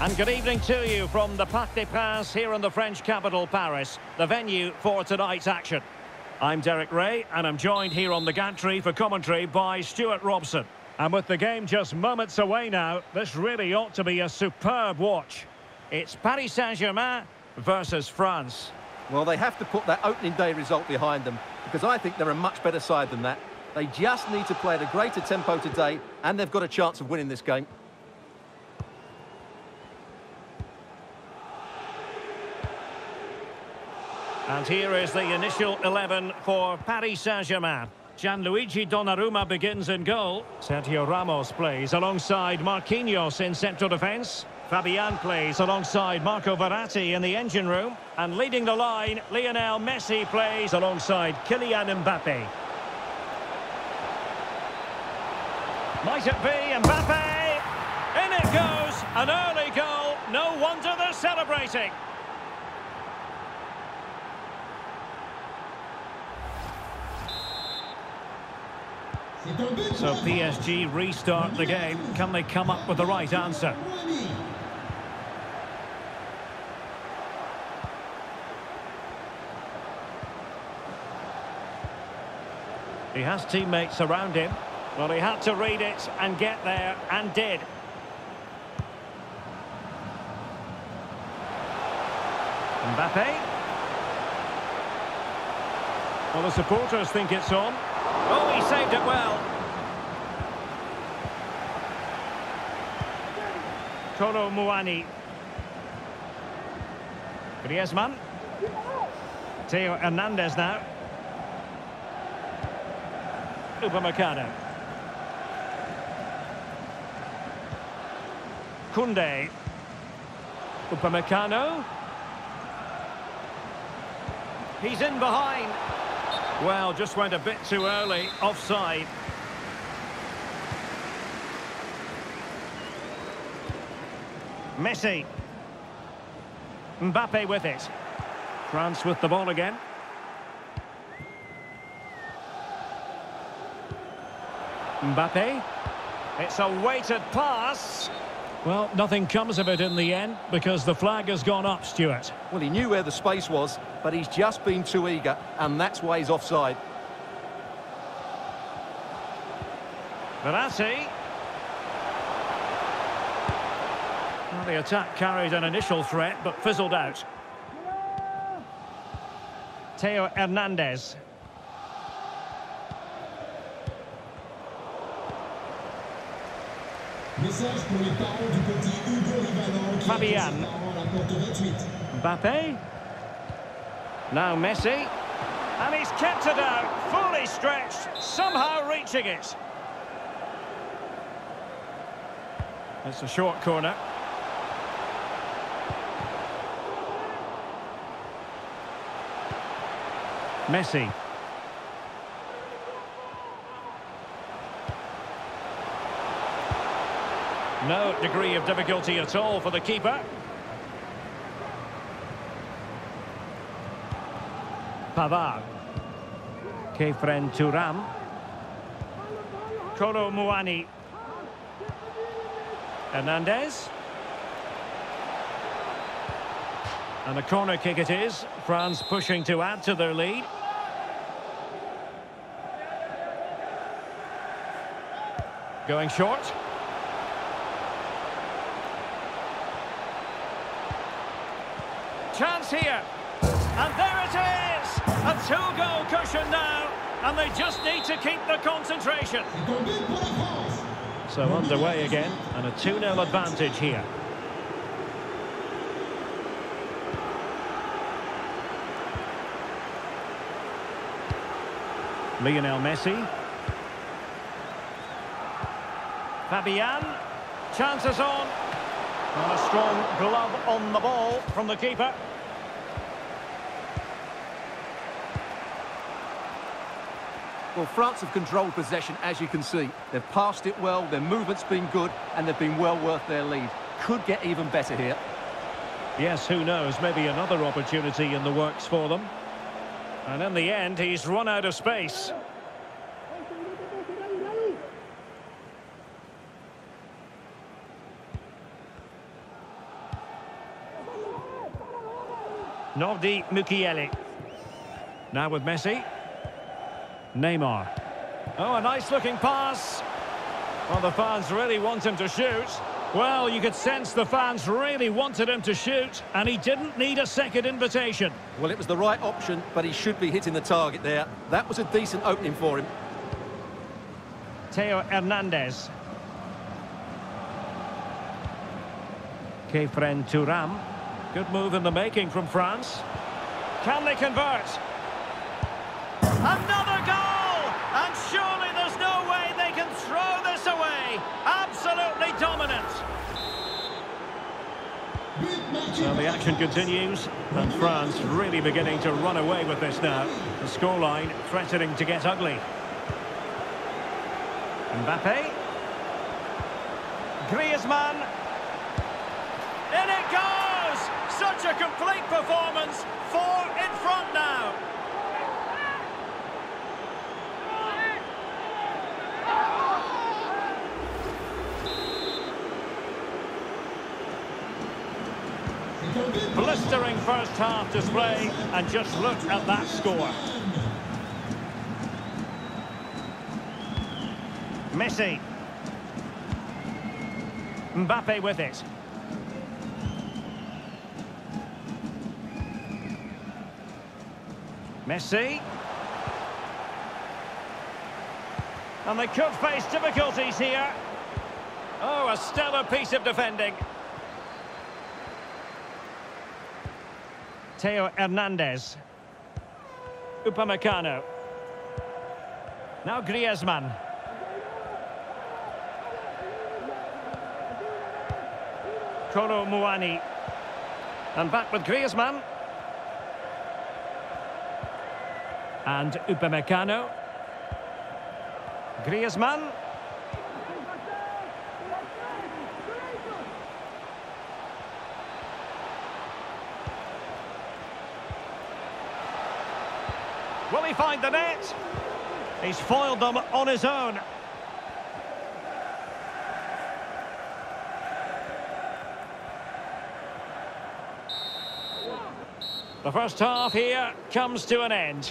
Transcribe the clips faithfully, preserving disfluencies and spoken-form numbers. And good evening to you from the Parc des Princes here in the French capital, Paris, the venue for tonight's action. I'm Derek Ray, and I'm joined here on the gantry for commentary by Stuart Robson. And with the game just moments away now, this really ought to be a superb watch. It's Paris Saint-Germain versus France. Well, they have to put that opening day result behind them, because I think they're a much better side than that. They just need to play at a greater tempo today, and they've got a chance of winning this game. And here is the initial eleven for Paris Saint-Germain. Gianluigi Donnarumma begins in goal. Sergio Ramos plays alongside Marquinhos in central defence. Fabian plays alongside Marco Verratti in the engine room. And leading the line, Lionel Messi plays alongside Kylian Mbappé. Might it be Mbappé? In it goes, an early goal. No wonder they're celebrating. So P S G restart the game. Can they come up with the right answer? He has teammates around him. Well, he had to read it and get there, and did. Mbappé. Well, the supporters think it's on. Oh, he saved it well. Koro Muani. Griezmann. Theo Hernandez now. Upamecano. Koundé. Upamecano. He's in behind. Well, just went a bit too early, offside. Messi. Mbappé with it. France with the ball again. Mbappé. It's a weighted pass. Well, nothing comes of it in the end, because the flag has gone up, Stuart. Well, he knew where the space was, but he's just been too eager, and that's why he's offside. Verratti. Well, the attack carried an initial threat, but fizzled out. Theo Hernandez. Fabian. Mbappé. Now Messi. And he's kept it out, fully stretched, somehow reaching it. It's a short corner. Messi. No degree of difficulty at all for the keeper. Pavard. Khéphren Thuram. Koro Muani. Hernandez. And a corner kick it is. France pushing to add to their lead. Going short. Chance here, and there it is, a two-goal cushion now, and they just need to keep the concentration. So underway again, and a two nil advantage here. Lionel Messi. Fabian, chances on, and a strong glove on the ball from the keeper. Well, France have controlled possession, as you can see. They've passed it well, their movement's been good, and they've been well worth their lead. Could get even better here. Yes, who knows, maybe another opportunity in the works for them. And in the end, he's run out of space. Nabi Mukiele. Now with Messi. Neymar. Oh, a nice-looking pass. Well, the fans really want him to shoot. Well, you could sense the fans really wanted him to shoot, and he didn't need a second invitation. Well, it was the right option, but he should be hitting the target there. That was a decent opening for him. Theo Hernandez. Khéphren Thuram. Good move in the making from France. Can they convert? Another goal! And surely there's no way they can throw this away. Absolutely dominant. Well, the action continues, and France really beginning to run away with this now. The scoreline threatening to get ugly. Mbappé. Griezmann. In it goes! Such a complete performance. Four in front now. Blistering first half display, and just look at that score. Messi. Mbappé with it. Messi. And they could face difficulties here. Oh, a stellar piece of defending. Theo Hernandez. Upamecano. Now Griezmann. Koro Muani. And back with Griezmann. And Upamecano. Griezmann. Will he find the net? He's foiled them on his own. The first half here comes to an end.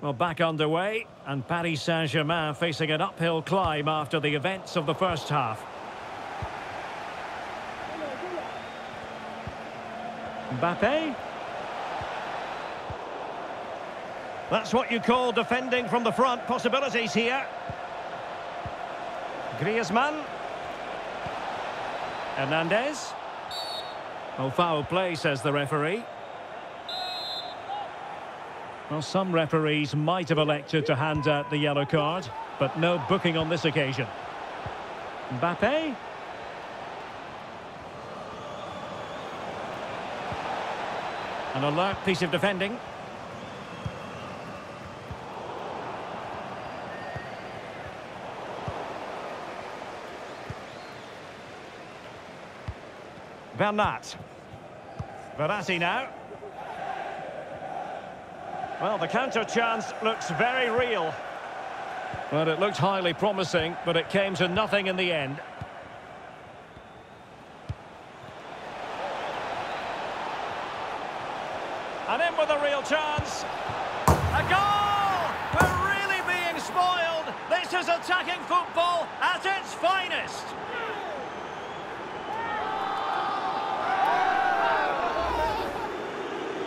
Well, back underway, and Paris Saint-Germain facing an uphill climb after the events of the first half. Mbappé. That's what you call defending from the front. Possibilities here. Griezmann. Hernandez. Well, foul play, says the referee. Well, some referees might have elected to hand out the yellow card, but no booking on this occasion. Mbappé. An alert piece of defending. Bernat. Verratti now. Well, the counter chance looks very real. But it looked highly promising, but it came to nothing in the end. And in with a real chance. A goal! We're really being spoiled. This is attacking football at its finest.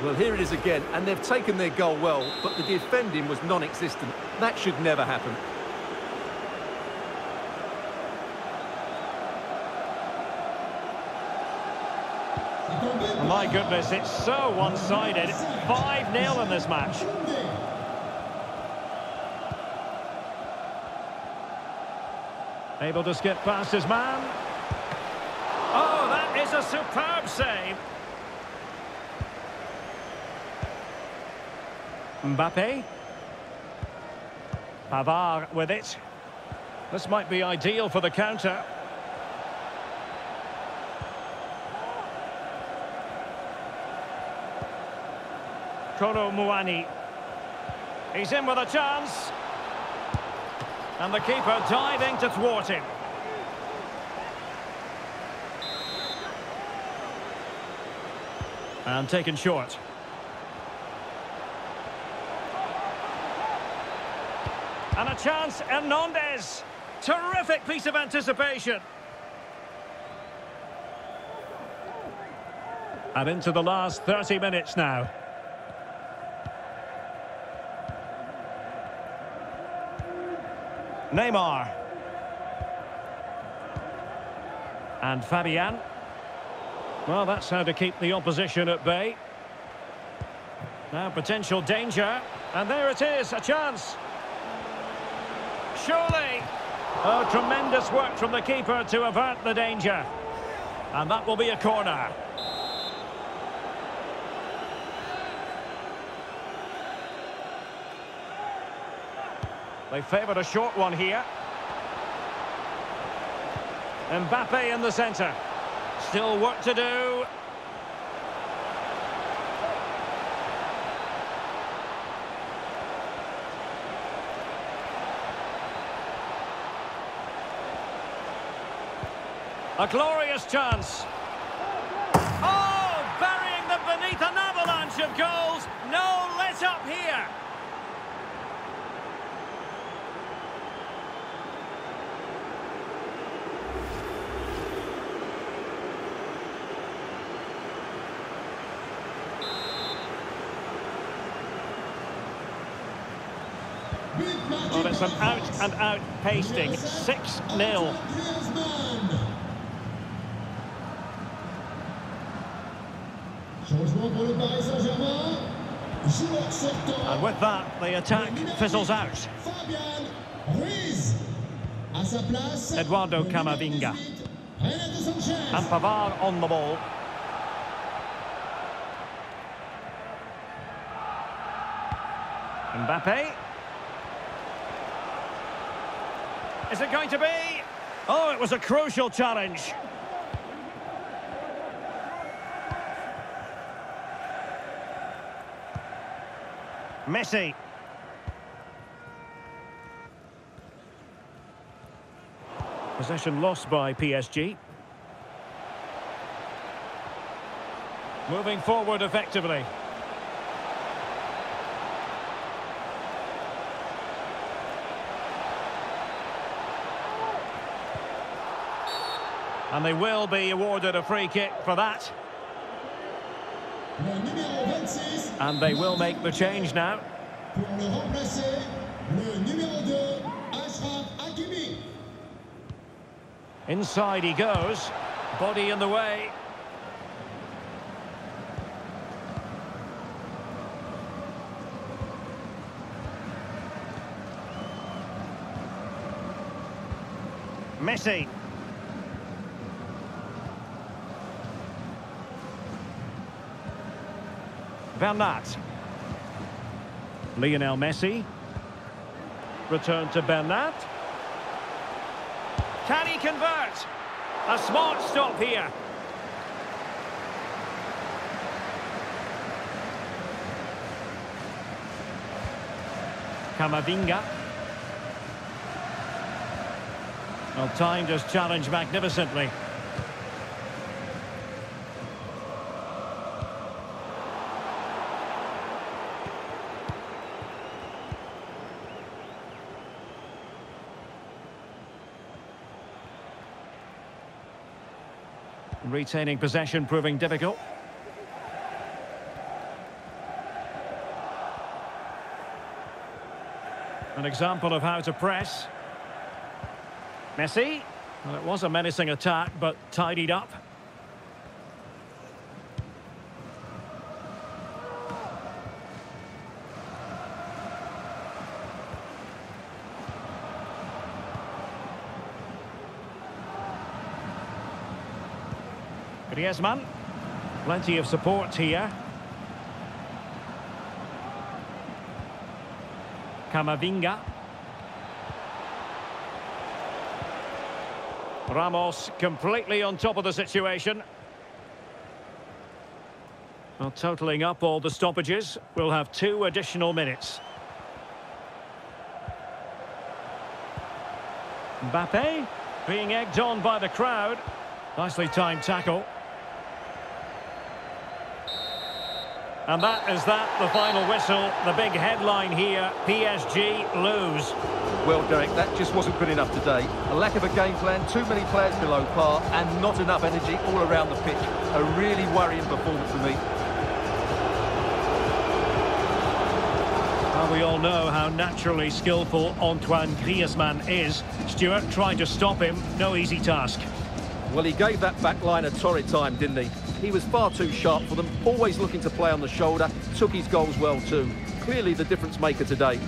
Well, here it is again, and they've taken their goal well, but the defending was non-existent. That should never happen. My goodness, it's so one-sided. five nil in this match. Able to skip past his man. Oh, that is a superb save. Mbappé. Pavard with it. This might be ideal for the counter. Koro Muani. He's in with a chance. And the keeper diving to thwart him. And taken short. And a chance, Hernandez. Terrific piece of anticipation. And into the last thirty minutes now. Neymar. And Fabian. Well, that's how to keep the opposition at bay. Now potential danger. And there it is, a chance. Surely. Oh, tremendous work from the keeper to avert the danger. And that will be a corner. They favoured a short one here. Mbappé in the centre. Still work to do. A glorious chance. Oh, burying them beneath an avalanche of goals. No let up here. Well, it's an out-and-out pasting, six nil. And with that, the attack fizzles out. Eduardo Camavinga. And Pavard on the ball. Mbappé. Is it going to be? Oh, it was a crucial challenge. Messi. Possession lost by P S G. Moving forward effectively. And they will be awarded a free kick for that. And they will make the change now. Inside he goes. Body in the way. Messi. Bernat. Lionel Messi. Return to Bernat. Can he convert? A smart stop here. Camavinga. Well, timed his challenge magnificently. Retaining possession proving difficult. An example of how to press. Messi. Well, it was a menacing attack, but tidied up. Griezmann, plenty of support here. Camavinga. Ramos completely on top of the situation. Well, totalling up all the stoppages, we'll have two additional minutes. Mbappé being egged on by the crowd. Nicely timed tackle. And that is that, the final whistle. The big headline here, P S G lose. Well, Derek, that just wasn't good enough today. A lack of a game plan, too many players below par, and not enough energy all around the pitch. A really worrying performance for me. And we all know how naturally skillful Antoine Griezmann is. Stuart trying to stop him, no easy task. Well, he gave that back line a torrid time, didn't he? He was far too sharp for them, always looking to play on the shoulder, took his goals well too. Clearly the difference maker today.